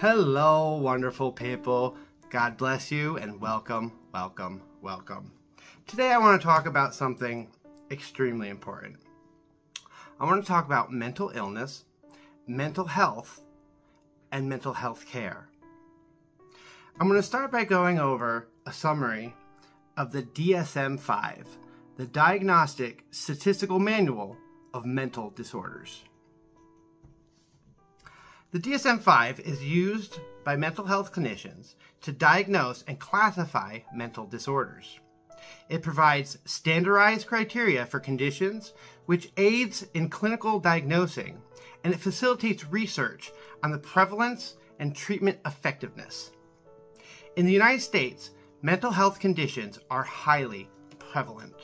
Hello, wonderful people. God bless you and welcome, welcome, welcome. Today I want to talk about something extremely important. I want to talk about mental illness, mental health, and mental health care. I'm going to start by going over a summary of the DSM-5, the Diagnostic Statistical Manual of Mental Disorders. The DSM-5 is used by mental health clinicians to diagnose and classify mental disorders. It provides standardized criteria for conditions, which aids in clinical diagnosing, and it facilitates research on the prevalence and treatment effectiveness. In the United States, mental health conditions are highly prevalent.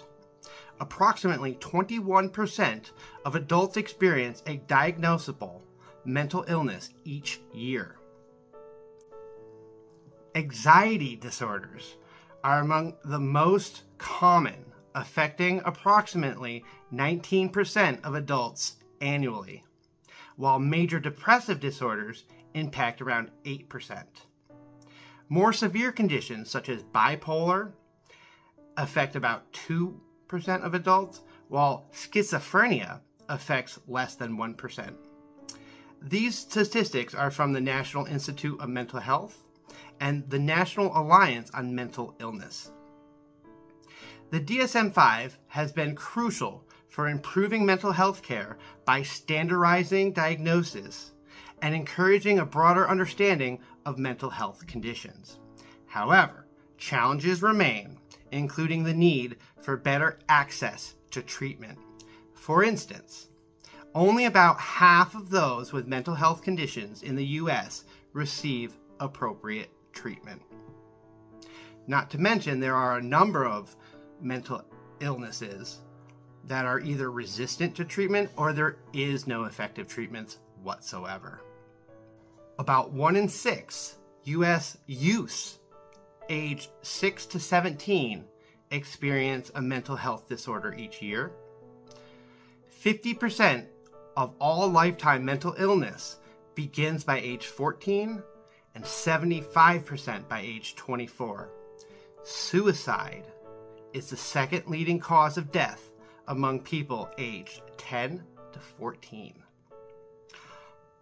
Approximately 21% of adults experience a diagnosable mental illness each year. Anxiety disorders are among the most common, affecting approximately 19% of adults annually, while major depressive disorders impact around 8%. More severe conditions such as bipolar affect about 2% of adults, while schizophrenia affects less than 1%. These statistics are from the National Institute of Mental Health and the National Alliance on Mental Illness. The DSM-5 has been crucial for improving mental health care by standardizing diagnosis and encouraging a broader understanding of mental health conditions. However, challenges remain, including the need for better access to treatment. For instance, only about half of those with mental health conditions in the U.S. receive appropriate treatment. Not to mention, there are a number of mental illnesses that are either resistant to treatment or there is no effective treatments whatsoever. About 1 in 6 U.S. youths aged 6 to 17 experience a mental health disorder each year. 50% of all lifetime mental illness begins by age 14 and 75% by age 24. Suicide is the second leading cause of death among people aged 10 to 14.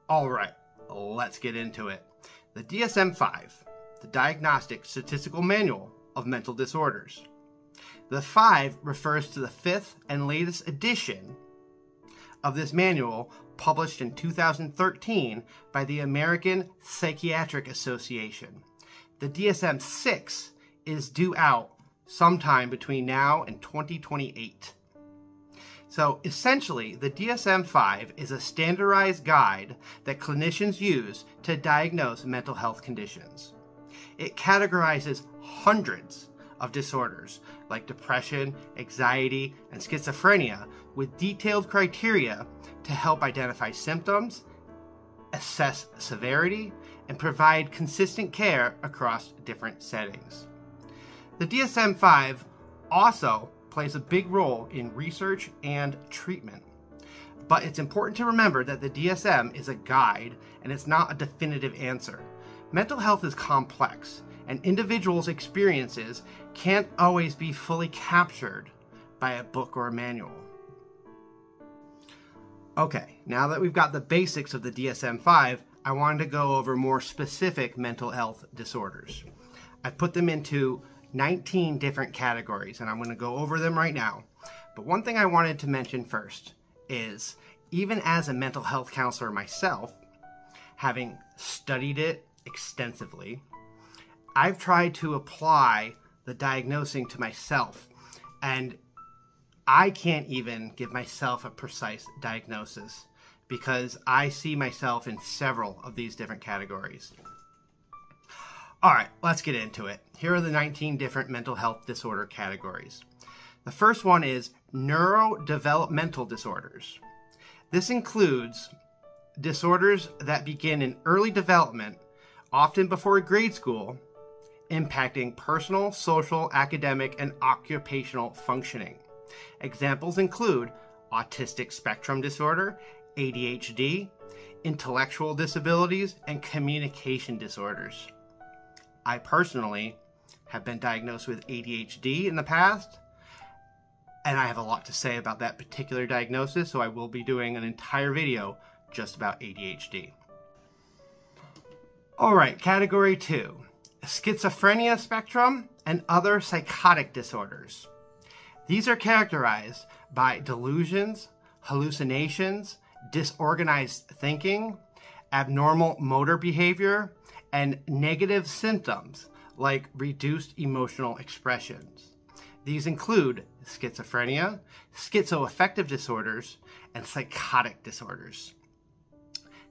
All right, let's get into it. The DSM-5, the Diagnostic Statistical Manual of Mental Disorders. The 5 refers to the 5th and latest edition of this manual, published in 2013 by the American Psychiatric Association. The DSM-6 is due out sometime between now and 2028. So essentially, the DSM-5 is a standardized guide that clinicians use to diagnose mental health conditions. It categorizes hundreds of disorders like depression, anxiety, and schizophrenia with detailed criteria to help identify symptoms, assess severity, and provide consistent care across different settings. The DSM-5 also plays a big role in research and treatment, but it's important to remember that the DSM is a guide and it's not a definitive answer. Mental health is complex, and individuals' experiences can't always be fully captured by a book or a manual. Okay, now that we've got the basics of the DSM-5, I wanted to go over more specific mental health disorders. I've put them into 19 different categories, and I'm going to go over them right now. But one thing I wanted to mention first is, even as a mental health counselor myself, having studied it extensively, I've tried to apply the diagnosing to myself, and I can't even give myself a precise diagnosis because I see myself in several of these different categories. All right, let's get into it. Here are the 19 different mental health disorder categories. The first one is neurodevelopmental disorders. This includes disorders that begin in early development, often before grade school, impacting personal, social, academic, and occupational functioning. Examples include Autistic Spectrum Disorder, ADHD, Intellectual Disabilities, and Communication Disorders. I personally have been diagnosed with ADHD in the past, and I have a lot to say about that particular diagnosis, so I will be doing an entire video just about ADHD. All right, category 2, schizophrenia spectrum and other psychotic disorders. These are characterized by delusions, hallucinations, disorganized thinking, abnormal motor behavior, and negative symptoms like reduced emotional expressions. These include schizophrenia, schizoaffective disorders, and psychotic disorders.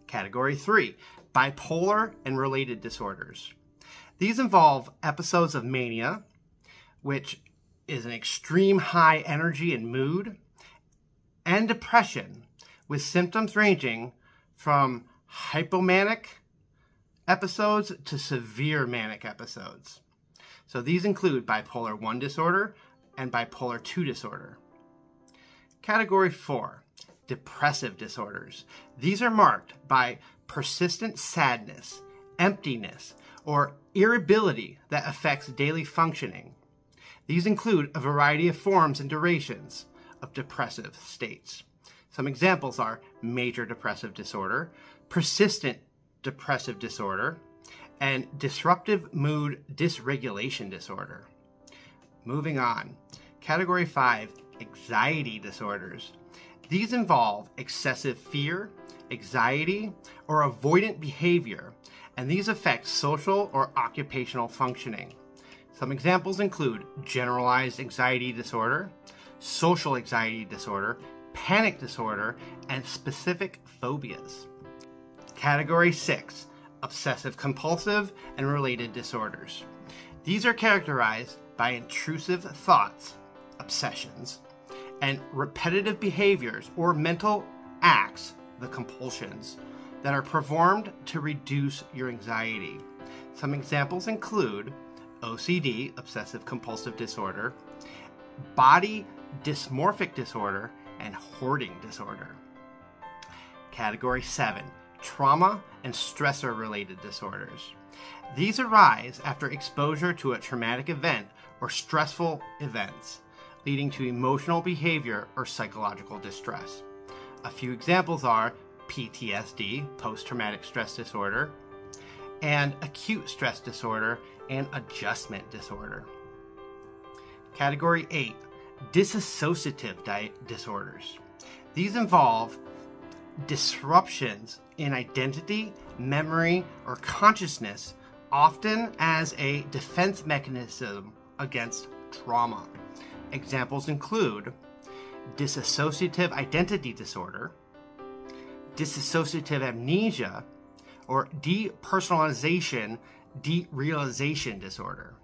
Category 3, bipolar and related disorders. These involve episodes of mania, which is an extreme high energy and mood, and depression, with symptoms ranging from hypomanic episodes to severe manic episodes. So these include bipolar I disorder and bipolar II disorder. Category 4, depressive disorders. These are marked by persistent sadness, emptiness, or irritability that affects daily functioning. These include a variety of forms and durations of depressive states. Some examples are major depressive disorder, persistent depressive disorder, and disruptive mood dysregulation disorder. Moving on, category 5, anxiety disorders. These involve excessive fear, anxiety, or avoidant behavior, and these affect social or occupational functioning. Some examples include generalized anxiety disorder, social anxiety disorder, panic disorder, and specific phobias. Category 6, obsessive-compulsive and related disorders. These are characterized by intrusive thoughts, obsessions, and repetitive behaviors or mental acts, the compulsions, that are performed to reduce your anxiety. Some examples include OCD, obsessive-compulsive disorder, body dysmorphic disorder, and hoarding disorder. Category 7, trauma and stressor-related disorders. These arise after exposure to a traumatic event or stressful events, leading to emotional behavior or psychological distress. A few examples are PTSD, post-traumatic stress disorder, and acute stress disorder, and adjustment disorder. Category 8, dissociative disorders. These involve disruptions in identity, memory, or consciousness, often as a defense mechanism against trauma. Examples include dissociative identity disorder, dissociative amnesia, or depersonalization derealization disorder.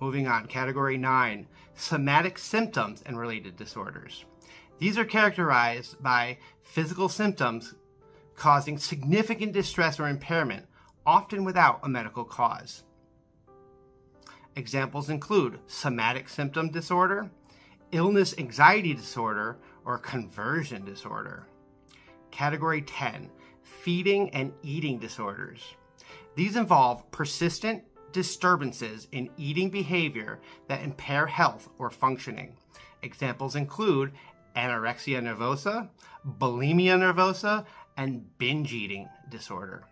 Moving on, category 9, somatic symptoms and related disorders. These are characterized by physical symptoms causing significant distress or impairment, often without a medical cause. Examples include somatic symptom disorder, illness anxiety disorder, or conversion disorder. Category 10, feeding and eating disorders. These involve persistent disturbances in eating behavior that impair health or functioning. Examples include anorexia nervosa, bulimia nervosa, and binge eating disorder.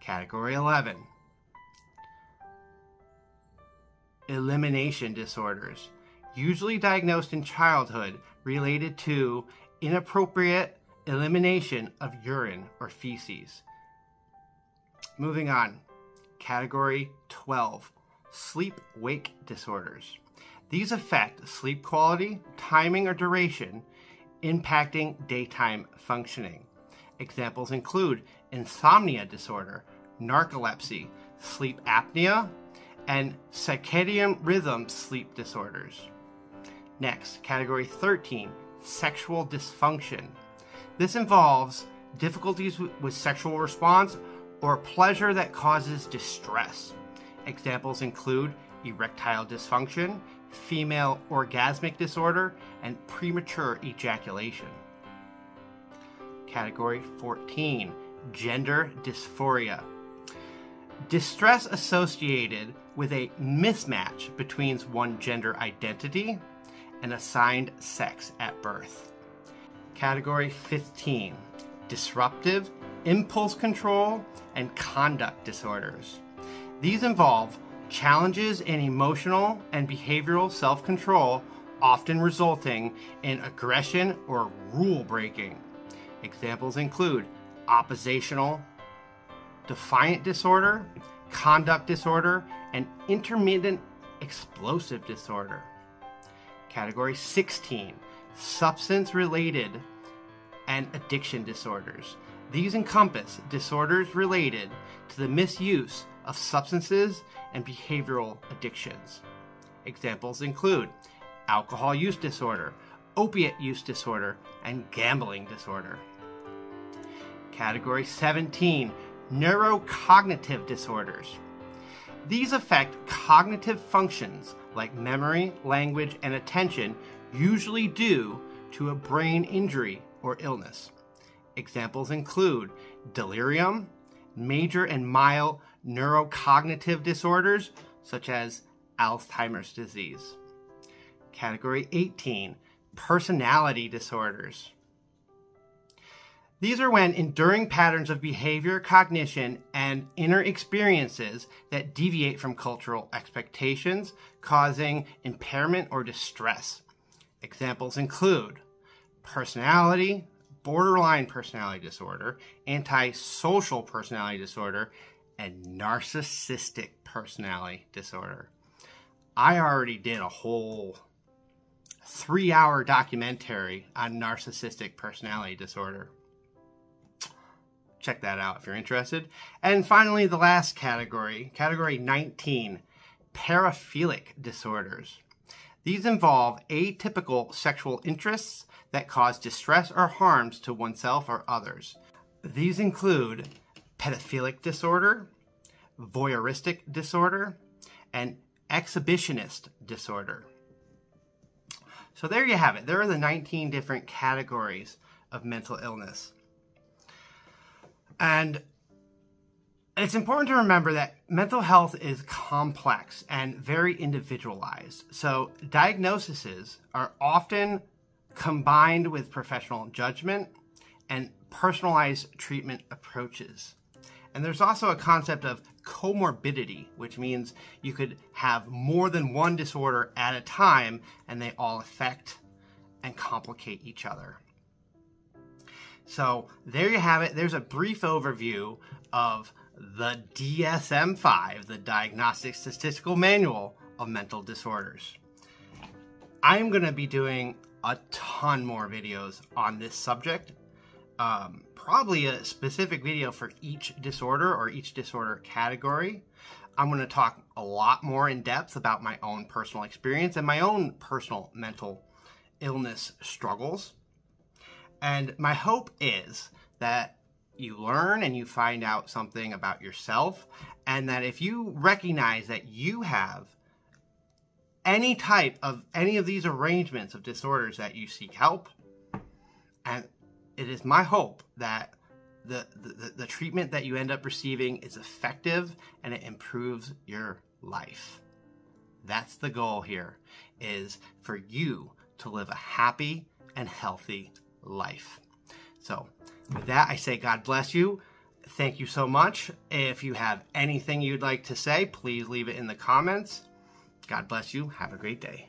Category 11, elimination disorders, usually diagnosed in childhood related to inappropriate elimination of urine or feces. Moving on, category 12, sleep-wake disorders. These affect sleep quality, timing, or duration, impacting daytime functioning. Examples include insomnia disorder, narcolepsy, sleep apnea, and circadian rhythm sleep disorders. Next, category 13, sexual dysfunction. This involves difficulties with sexual response or pleasure that causes distress. Examples include erectile dysfunction, female orgasmic disorder, and premature ejaculation. Category 14, gender dysphoria. Distress associated with a mismatch between one's gender identity and assigned sex at birth. Category 15, disruptive, impulse control, and conduct disorders. These involve challenges in emotional and behavioral self-control, often resulting in aggression or rule-breaking. Examples include oppositional, defiant disorder, conduct disorder, and intermittent explosive disorder. Category 16, substance-related and addiction disorders. These encompass disorders related to the misuse of substances and behavioral addictions. Examples include alcohol use disorder, opiate use disorder, and gambling disorder. Category 17, neurocognitive disorders. These affect cognitive functions like memory, language, and attention, usually due to a brain injury or illness. Examples include delirium, major and mild neurocognitive disorders such as Alzheimer's disease. Category 18, personality disorders. These are when enduring patterns of behavior, cognition, and inner experiences that deviate from cultural expectations, causing impairment or distress. Examples include personality, borderline personality disorder, antisocial personality disorder, and narcissistic personality disorder. I already did a whole 3-hour documentary on narcissistic personality disorder. Check that out if you're interested. And finally, the last category, category 19, paraphilic disorders. These involve atypical sexual interests that cause distress or harms to oneself or others. These include pedophilic disorder, voyeuristic disorder, and exhibitionist disorder. So there you have it. There are the 19 different categories of mental illness. And it's important to remember that mental health is complex and very individualized. So diagnoses are often combined with professional judgment and personalized treatment approaches. And there's also a concept of comorbidity, which means you could have more than one disorder at a time, and they all affect and complicate each other. So there you have it. There's a brief overview of the DSM-5, the Diagnostic Statistical Manual of Mental Disorders. I'm going to be doing a ton more videos on this subject. Probably a specific video for each disorder or each disorder category. I'm going to talk a lot more in depth about my own personal experience and my own personal mental illness struggles. And my hope is that you learn and you find out something about yourself, and that if you recognize that you have any type of any of these arrangements of disorders, that you seek help. And it is my hope that the treatment that you end up receiving is effective and it improves your life. That's the goal here, is for you to live a happy and healthy life. So with that, I say God bless you. Thank you so much. If you have anything you'd like to say, please leave it in the comments. God bless you. Have a great day.